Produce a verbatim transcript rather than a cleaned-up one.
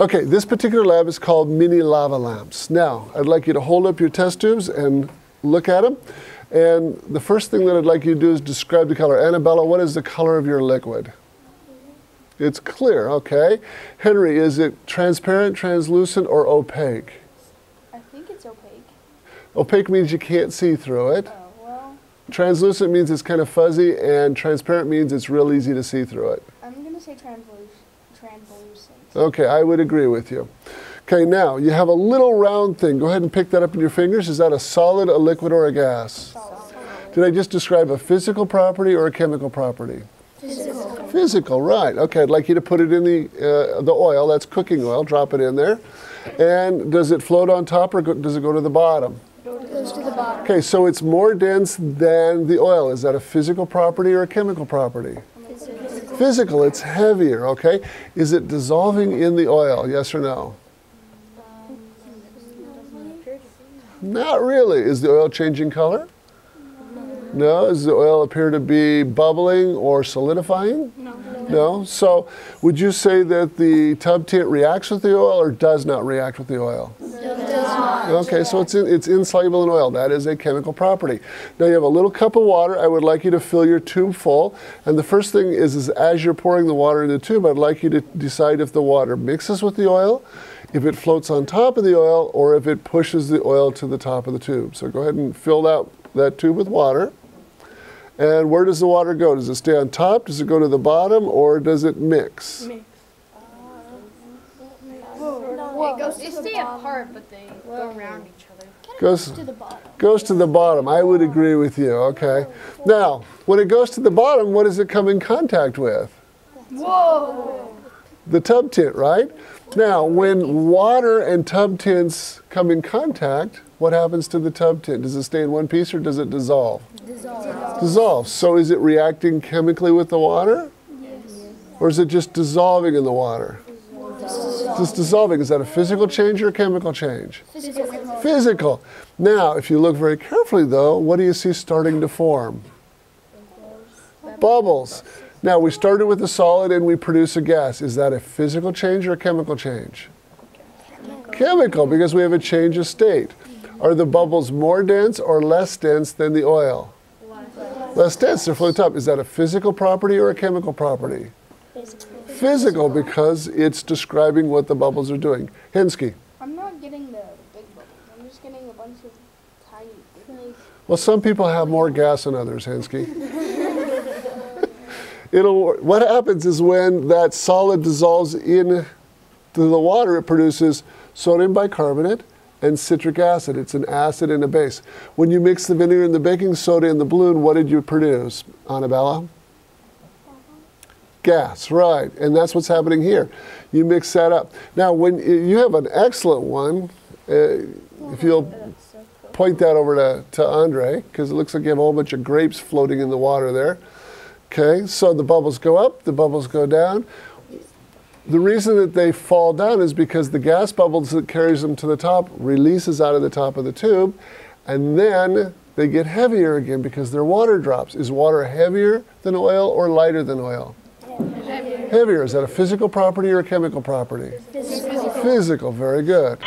Okay, this particular lab is called Mini Lava Lamps. Now, I'd like you to hold up your test tubes and look at them. And the first thing that I'd like you to do is describe the color. Annabella, what is the color of your liquid? It's clear, okay. Henry, is it transparent, translucent, or opaque? I think it's opaque. Opaque means you can't see through it. Oh, well. Translucent means it's kind of fuzzy, and transparent means it's real easy to see through it. I'm going to say translucent. translucent. Okay, I would agree with you. Okay, now, you have a little round thing. Go ahead and pick that up in your fingers. Is that a solid, a liquid, or a gas? Solid. Did I just describe a physical property or a chemical property? Physical. Physical, right. Okay, I'd like you to put it in the, uh, the oil. That's cooking oil. Drop it in there. And does it float on top or go, does it go to the bottom? It goes to the bottom. Okay, so it's more dense than the oil. Is that a physical property or a chemical property? Physical. Physical, it's heavier, okay. Is it dissolving in the oil, yes or no? Not really. Is the oil changing color? No. No. Does the oil appear to be bubbling or solidifying? No. No. So would you say that the tub tint reacts with the oil or does not react with the oil? It does not. Okay, so it's, in, it's insoluble in oil. That is a chemical property. Now you have a little cup of water. I would like you to fill your tube full. And the first thing is, is as you're pouring the water in the tube, I'd like you to decide if the water mixes with the oil, if it floats on top of the oil, or if it pushes the oil to the top of the tube. So go ahead and fill that, that tube with water. And where does the water go? Does it stay on top? Does it go to the bottom? Or does it mix? Mix. Uh, Whoa. No, Whoa. It goes they stay bottom. apart, but they Whoa. go around each other. Goes, goes to the bottom. Goes to the bottom. I would agree with you. Okay. Now, when it goes to the bottom, what does it come in contact with? Whoa! The tub tint, right? Now, when water and tub tints come in contact, what happens to the tub tint? Does it stay in one piece or does it dissolve? Dissolve. Dissolves. So is it reacting chemically with the water? Yes. Or is it just dissolving in the water? Dissolving. Just dissolving. Is that a physical change or a chemical change? Physical. Physical. Now, if you look very carefully, though, what do you see starting to form? Bubbles. Bubbles. Now, we started with a solid and we produce a gas. Is that a physical change or a chemical change? Chemical, chemical because we have a change of state. Mm-hmm. Are the bubbles more dense or less dense than the oil? Less, less. less dense, they're floating up. Is that a physical property or a chemical property? Physical. Physical, because it's describing what the bubbles are doing. Henske. I'm not getting the big bubbles. I'm just getting a bunch of tiny bubbles. Well, some people have more gas than others, Henske. It'll, what happens is when that solid dissolves into the water, it produces sodium bicarbonate and citric acid. It's an acid and a base. When you mix the vinegar and the baking soda in the balloon, what did you produce, Annabella? Gas, right. And that's what's happening here. You mix that up. Now, when you have an excellent one, uh, if you'll point that over to, to Andre, because it looks like you have a whole bunch of grapes floating in the water there. Okay, so the bubbles go up, the bubbles go down. The reason that they fall down is because the gas bubbles that carries them to the top releases out of the top of the tube, and then they get heavier again because their water drops. Is water heavier than oil or lighter than oil? Heavier. Heavier. Is that a physical property or a chemical property? Physical. Physical, very good.